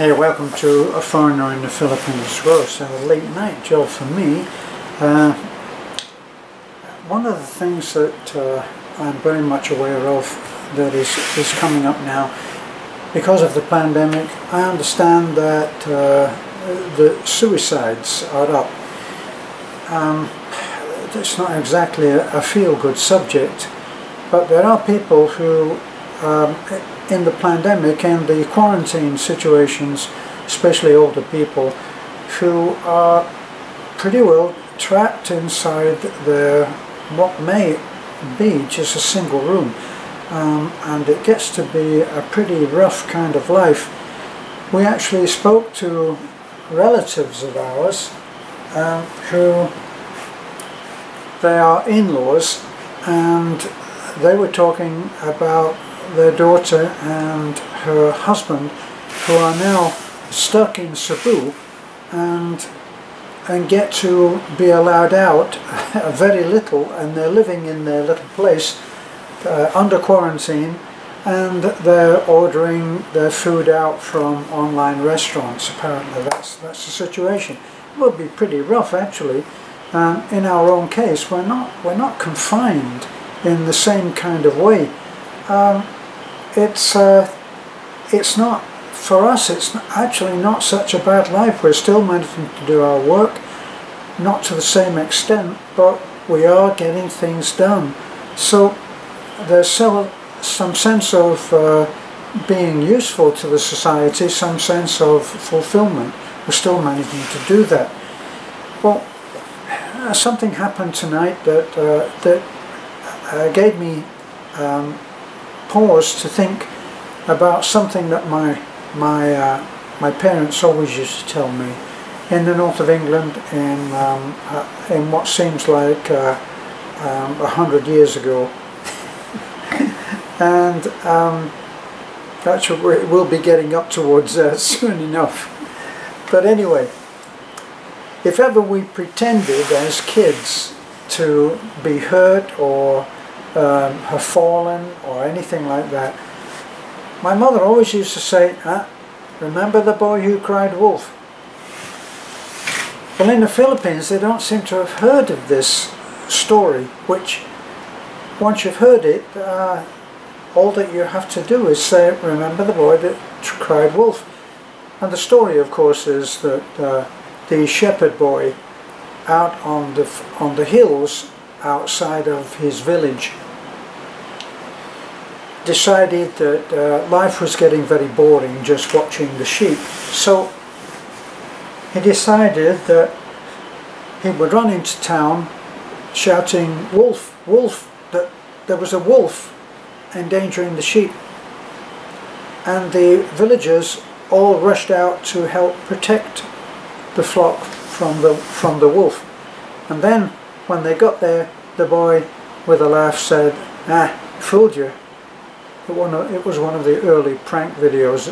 Hey, welcome to A Foreigner in the Philippines. Well, it's a late night job for me. One of the things that I'm very much aware of that is coming up now, because of the pandemic, I understand that the suicides are up. It's not exactly a feel-good subject, but there are people who in the pandemic and the quarantine situations, especially older people, who are pretty well trapped inside their what may be just a single room, and it gets to be a pretty rough kind of life. We actually spoke to relatives of ours who they are in-laws, and they were talking about their daughter and her husband who are now stuck in Cebu and get to be allowed out very little, and they're living in their little place under quarantine, and they're ordering their food out from online restaurants. Apparently that's the situation. It would be pretty rough actually. In our own case, we're not confined in the same kind of way. It's not, for us, it's actually not such a bad life. We're still managing to do our work, not to the same extent, but we are getting things done. So there's some sense of being useful to the society, some sense of fulfillment. We're still managing to do that. Well, something happened tonight that, gave me pause to think about something that my parents always used to tell me. In the north of England, in what seems like 100 years ago, and that's what we'll be getting up towards soon enough. But anyway, if ever we pretended as kids to be hurt or have fallen or anything like that, my mother always used to say, remember the boy who cried wolf? Well, in the Philippines they don't seem to have heard of this story, which once you've heard it, all that you have to do is say, remember the boy that cried wolf. And the story, of course, is that the shepherd boy out on the hills outside of his village decided that life was getting very boring just watching the sheep, so he decided that he would run into town shouting wolf, wolf, that there was a wolf endangering the sheep, and the villagers all rushed out to help protect the flock from the wolf. And then when they got there, the boy with a laugh said, fooled you. It was one of the early prank videos,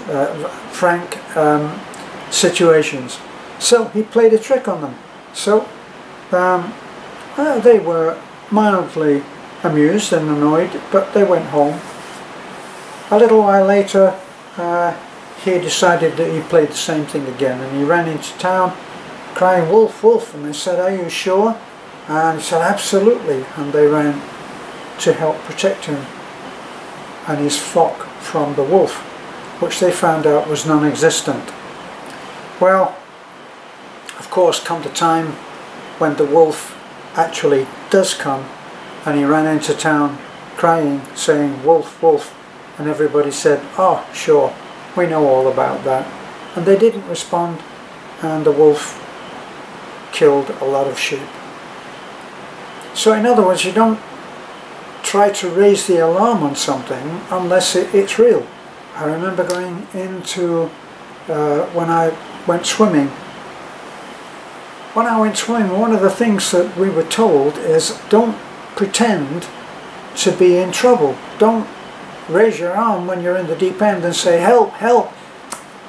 situations. So he played a trick on them. So they were mildly amused and annoyed, but they went home. A little while later, he decided that he played the same thing again, and he ran into town crying wolf, wolf, and they said, are you sure? And he said, absolutely, and they ran to help protect him and his flock from the wolf, which they found out was non-existent. Well, of course, come the time when the wolf actually does come, and he ran into town crying, saying, wolf, wolf, and everybody said, oh, sure, we know all about that. And they didn't respond, and the wolf killed a lot of sheep. So in other words, you don't try to raise the alarm on something unless it's real. I remember going into, when I went swimming. When I went swimming, one of the things that we were told is, don't pretend to be in trouble. Don't raise your arm when you're in the deep end and say, help, help,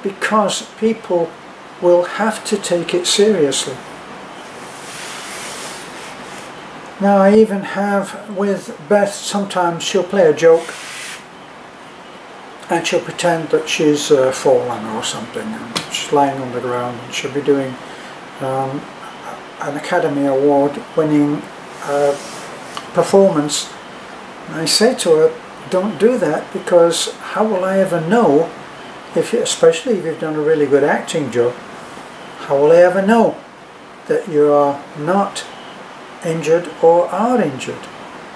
because people will have to take it seriously. Now I even have with Beth, sometimes she'll play a joke and she'll pretend that she's fallen or something, and she's lying on the ground, and she'll be doing an Academy Award winning performance. And I say to her, don't do that, because how will I ever know, if you, especially if you've done a really good acting job, how will I ever know that you are not injured or are injured?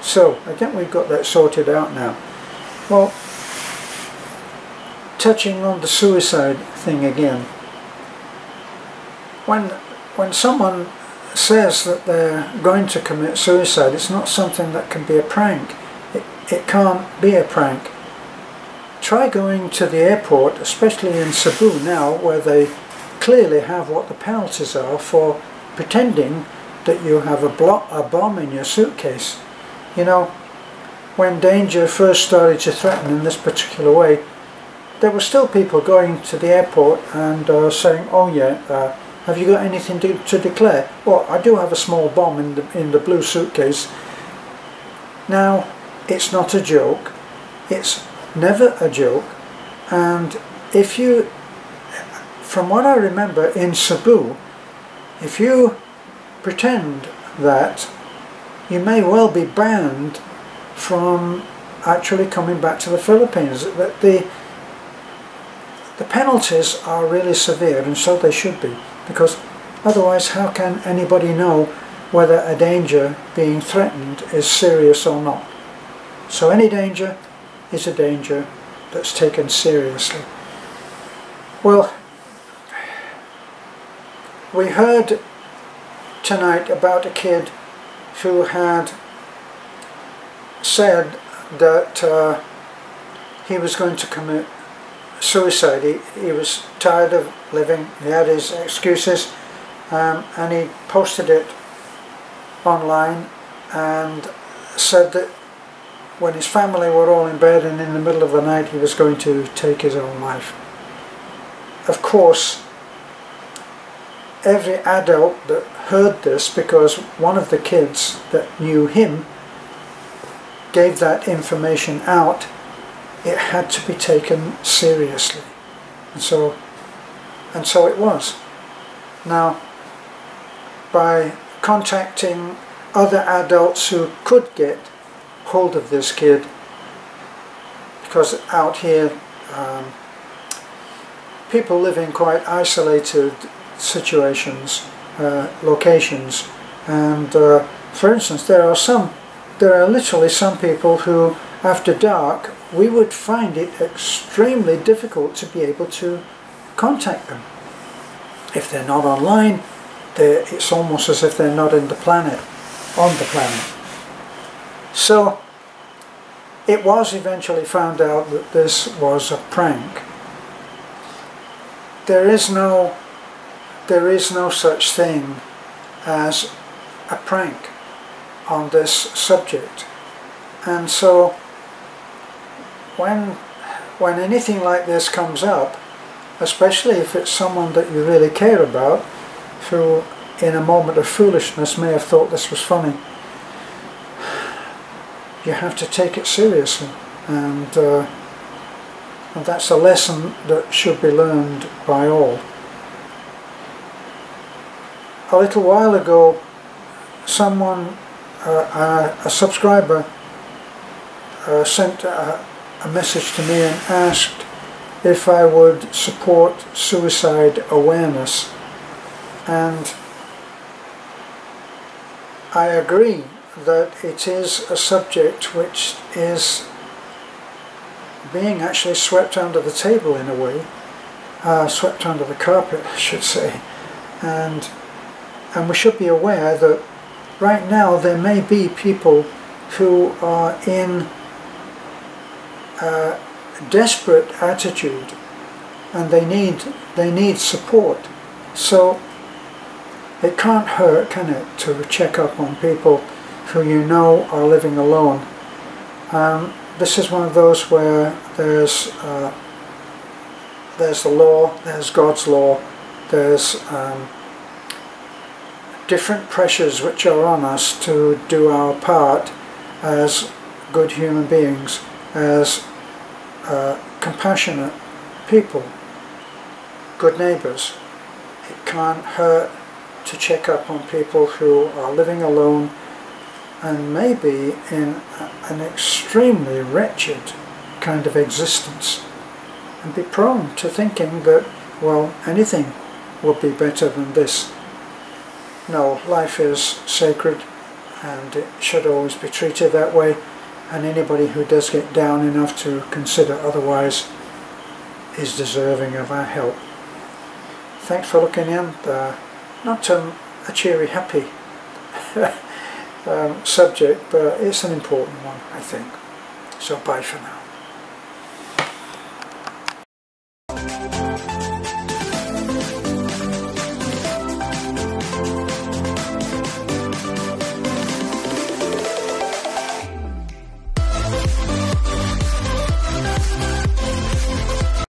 So I think we've got that sorted out now. Well, touching on the suicide thing again, when someone says that they're going to commit suicide, it's not something that can be a prank. It can't be a prank. Try going to the airport, especially in Cebu now, where they clearly have what the penalties are for pretending that you have a bomb in your suitcase. You know, when danger first started to threaten in this particular way, there were still people going to the airport and saying, oh yeah, have you got anything to declare? Well, I do have a small bomb in the blue suitcase. Now, it's not a joke. It's never a joke. And if you, from what I remember in Cebu, if you pretend that, you may well be banned from actually coming back to the Philippines. That the penalties are really severe, and so they should be, because otherwise how can anybody know whether a danger being threatened is serious or not? So any danger is a danger that's taken seriously. Well, we heard tonight about a kid who had said that he was going to commit suicide. He was tired of living, he had his excuses, and he posted it online and said that when his family were all in bed and in the middle of the night, he was going to take his own life. Of course, every adult that heard this, because one of the kids that knew him gave that information out, it had to be taken seriously. And so it was. Now, by contacting other adults who could get hold of this kid, because out here people live in quite isolated situations, locations, and for instance, there are literally some people who, after dark, we would find it extremely difficult to be able to contact them. If they're not online, it's almost as if they're not on the planet. So it was eventually found out that this was a prank. There is no such thing as a prank on this subject. And so when anything like this comes up, especially if it's someone that you really care about, who in a moment of foolishness may have thought this was funny, you have to take it seriously. And that's a lesson that should be learned by all. A little while ago, someone, a subscriber, sent a message to me and asked if I would support suicide awareness, and I agree that it is a subject which is being actually swept under the table in a way, swept under the carpet I should say, and we should be aware that right now there may be people who are in a desperate attitude, and they need support. So it can't hurt, can it, to check up on people who you know are living alone. This is one of those where there's the law, there's God's law, there's different pressures which are on us to do our part as good human beings, as compassionate people, good neighbours. It can't hurt to check up on people who are living alone and maybe in an extremely wretched kind of existence, and be prone to thinking that, well, anything would be better than this. No, life is sacred and it should always be treated that way, and anybody who does get down enough to consider otherwise is deserving of our help. Thanks for looking in. Not a cheery, happy subject, but it's an important one, I think. So bye for now.